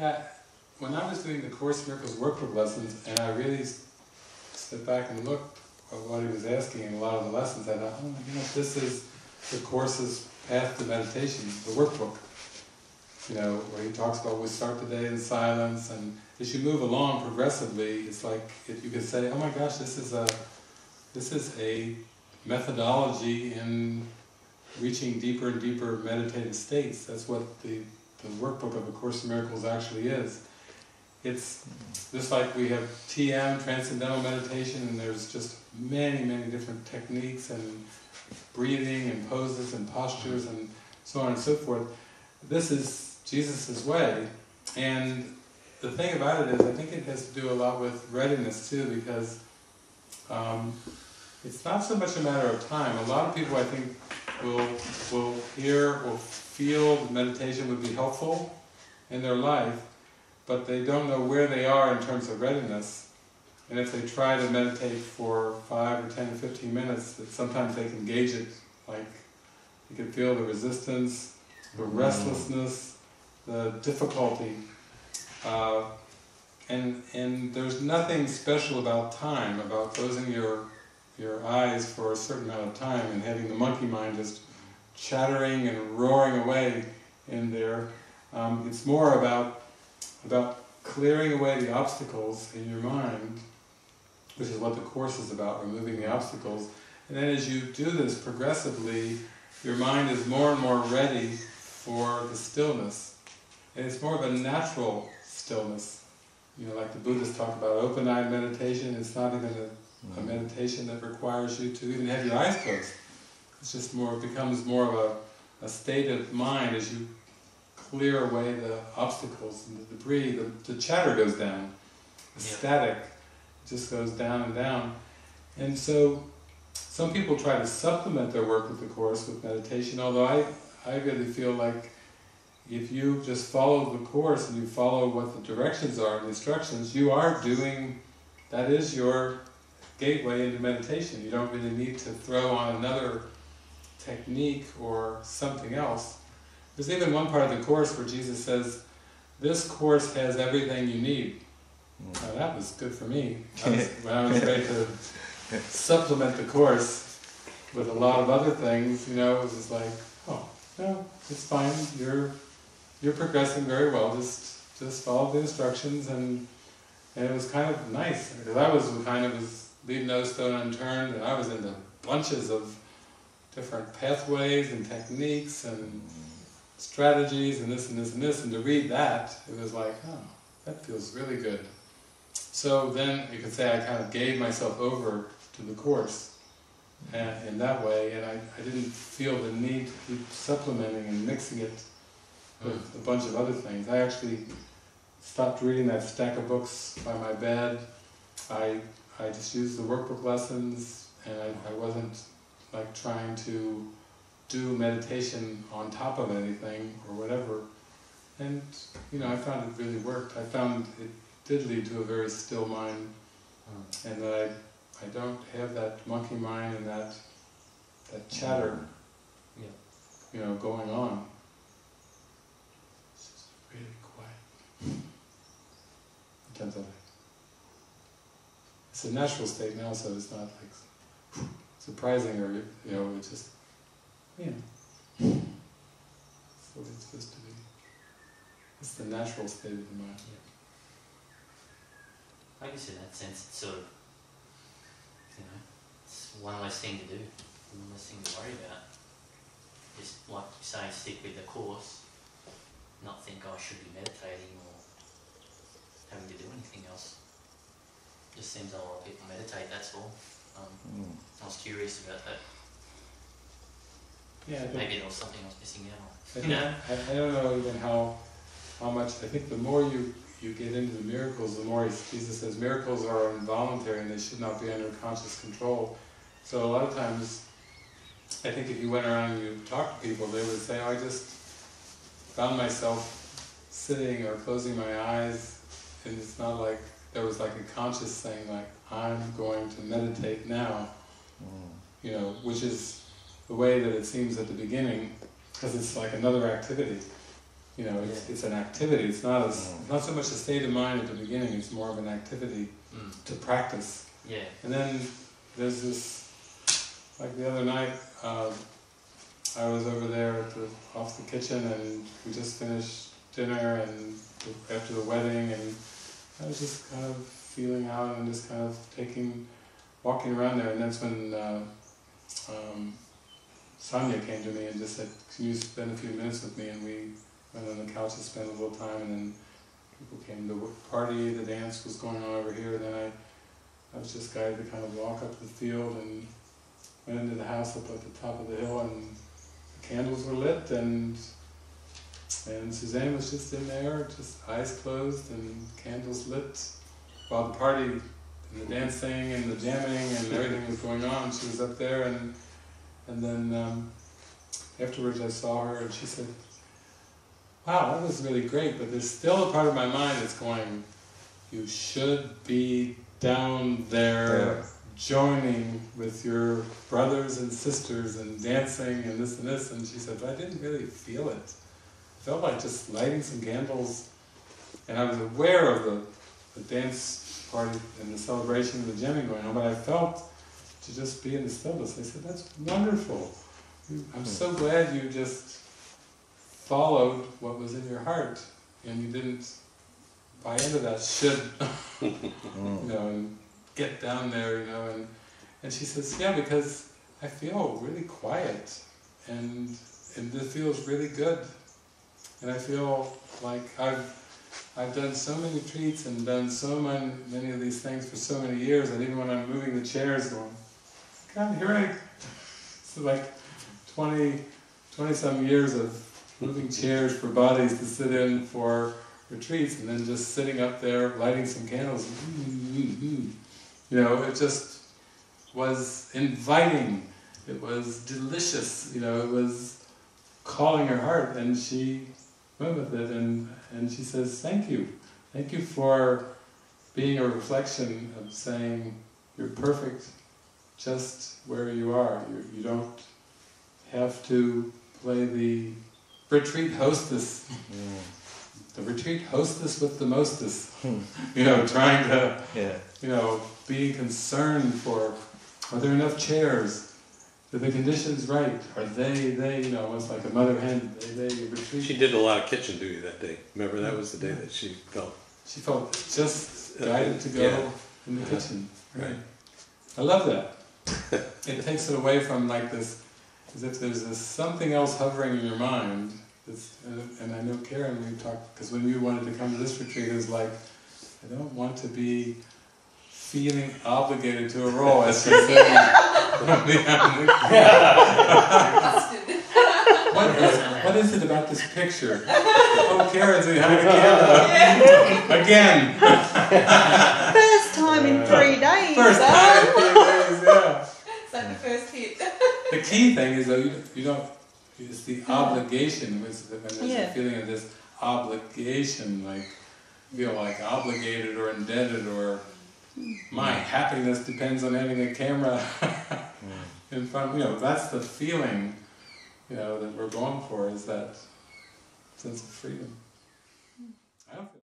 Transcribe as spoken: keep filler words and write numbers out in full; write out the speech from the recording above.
Yeah, when I was doing the Course in Miracles workbook lessons, and I really stepped back and looked at what he was asking in a lot of the lessons, I thought, oh my goodness, this is the Course's path to meditation, the workbook. You know, where he talks about we start the day in silence, and as you move along progressively, it's like if you could say, oh my gosh, this is a this is a methodology in reaching deeper and deeper meditative states. That's what the, the workbook of A Course in Miracles actually is. It's just like we have T M, Transcendental Meditation, and there's just many, many different techniques and breathing and poses and postures and so on and so forth. This is Jesus' way, and the thing about it is I think it has to do a lot with readiness too, because um, it's not so much a matter of time. A lot of people, I think, will, will hear or feel that meditation would be helpful in their life, but they don't know where they are in terms of readiness. And if they try to meditate for five or ten or fifteen minutes, that sometimes they can gauge it, like you can feel the resistance, the restlessness, the difficulty. Uh, and, and there's nothing special about time, about closing your, your eyes for a certain amount of time and having the monkey mind just chattering and roaring away in there. Um, it's more about, about clearing away the obstacles in your mind, which is what the Course is about, removing the obstacles. And then as you do this progressively, your mind is more and more ready for the stillness, and it's more of a natural stillness. You know, like the Buddhists talk about open-eyed meditation. It's not even a, a meditation that requires you to even have your eyes closed. It's just more, it becomes more of a, a state of mind as you clear away the obstacles and the debris. The, the chatter goes down, the static just goes down and down. And so, some people try to supplement their work with the Course with meditation, although I, I really feel like if you just follow the Course and you follow what the directions are and the instructions, you are doing, that is your gateway into meditation. You don't really need to throw on another technique or something else. There's even one part of the Course where Jesus says, this Course has everything you need. Now that was good for me. I was, when I was ready to supplement the Course with a lot of other things, you know, it was just like, oh, no, it's fine, you're, you're progressing very well, just, just follow the instructions, and, and it was kind of nice, because I was kind of, was leave no stone unturned, and I was into bunches of different pathways and techniques and strategies and this and this and this, and to read that, it was like, oh, that feels really good. So then you could say I kind of gave myself over to the Course and, in that way, and I, I didn't feel the need to keep supplementing and mixing it with a bunch of other things. I actually stopped reading that stack of books by my bed. I, I just used the workbook lessons, and I, I wasn't like trying to do meditation on top of anything or whatever. And, you know, I found it really worked. I found it did lead to a very still mind, and that I, I don't have that monkey mind and that that chatter, yeah, you know, going on. It's just really quiet. It turns out it's a natural state now, so it's not like surprising or, you know, it's just, you know, that's what it's supposed to be. It's the natural state of the mind. Yeah. I guess in that sense it's sort of, you know, it's one less thing to do, one less thing to worry about. Just like you say, stick with the Course, not think oh, I should be meditating or having to do anything else. It just seems like a lot of people meditate, that's all. Um, mm. I was curious about that. Yeah, maybe there was something I was missing out on. I, you know? I, I don't know even how, how much, I think the more you you get into the miracles, the more Jesus says miracles are involuntary and they should not be under conscious control. So a lot of times, I think if you went around and you talked to people, they would say, oh, I just found myself sitting or closing my eyes, and it's not like there was like a conscious thing, like, I'm going to meditate now. Mm. You know, which is the way that it seems at the beginning, because it's like another activity. You know, it's, yeah. it's an activity. It's not as, mm. not so much a state of mind at the beginning. It's more of an activity mm. to practice. Yeah. And then there's this, like the other night, uh, I was over there at the, off the kitchen, and we just finished dinner and the, after the wedding, and I was just kind of feeling out and just kind of taking, walking around there, and that's when uh, um, Sonia came to me and just said, "Can you spend a few minutes with me?" And we went on the couch and spent a little time, and then people came to the party, the dance was going on over here, and then I, I was just guided to kind of walk up the field and went into the house up at the top of the hill, and the candles were lit, and and Suzanne was just in there, just eyes closed and candles lit, while the party and the dancing and the jamming and everything was going on. She was up there, and and then um, afterwards I saw her, and she said, "Wow, that was really great, but there's still a part of my mind that's going, you should be down there joining with your brothers and sisters and dancing and this and this." And she said, "But I didn't really feel it. I felt like just lighting some candles, and I was aware of the, the dance party and the celebration and the jamming going on, but I felt to just be in the stillness." I said, "That's wonderful. I'm so glad you just followed what was in your heart, and you didn't buy into that should, you know, and get down there, you know." And, and she says, "Yeah, because I feel really quiet, and, and this feels really good. And I feel like I've, I've done so many retreats and done so many, many of these things for so many years, and even when I'm moving the chairs, going, God, here I, it's like twenty, twenty some years of moving chairs for bodies to sit in for retreats, and then just sitting up there lighting some candles, you know, it just was inviting, it was delicious, you know, it was calling her heart, and she went with it, and, and she says, "Thank you, thank you for being a reflection of saying you're perfect just where you are, you, you don't have to play the retreat hostess, yeah. the retreat hostess with the mostess, you know, trying to, yeah. you know, being concerned for, are there enough chairs, are the conditions right, are they, they, you know, almost like a mother hen, they, they retreat." She did a lot of kitchen duty that day, remember, that was the day that she felt. She felt just guided to go yeah. in the kitchen. Uh, right. I love that. It takes it away from like this, as if there's this something else hovering in your mind, it's, and, and I know Karen, we talked, because when you wanted to come to this retreat, it was like, I don't want to be feeling obligated to a role, as she said. what, is, what is it about this picture? Oh, Karen's behind the camera. Again. First time in three days. First time in three days, yeah. It's like the first hit. The key thing is, though, you, you don't, it's the obligation, when there's yeah. a feeling of this obligation, like, feel like obligated or indebted, or my happiness depends on having a camera in front, you know, that's the feeling, you know, that we're going for, is that sense of freedom. I don't feel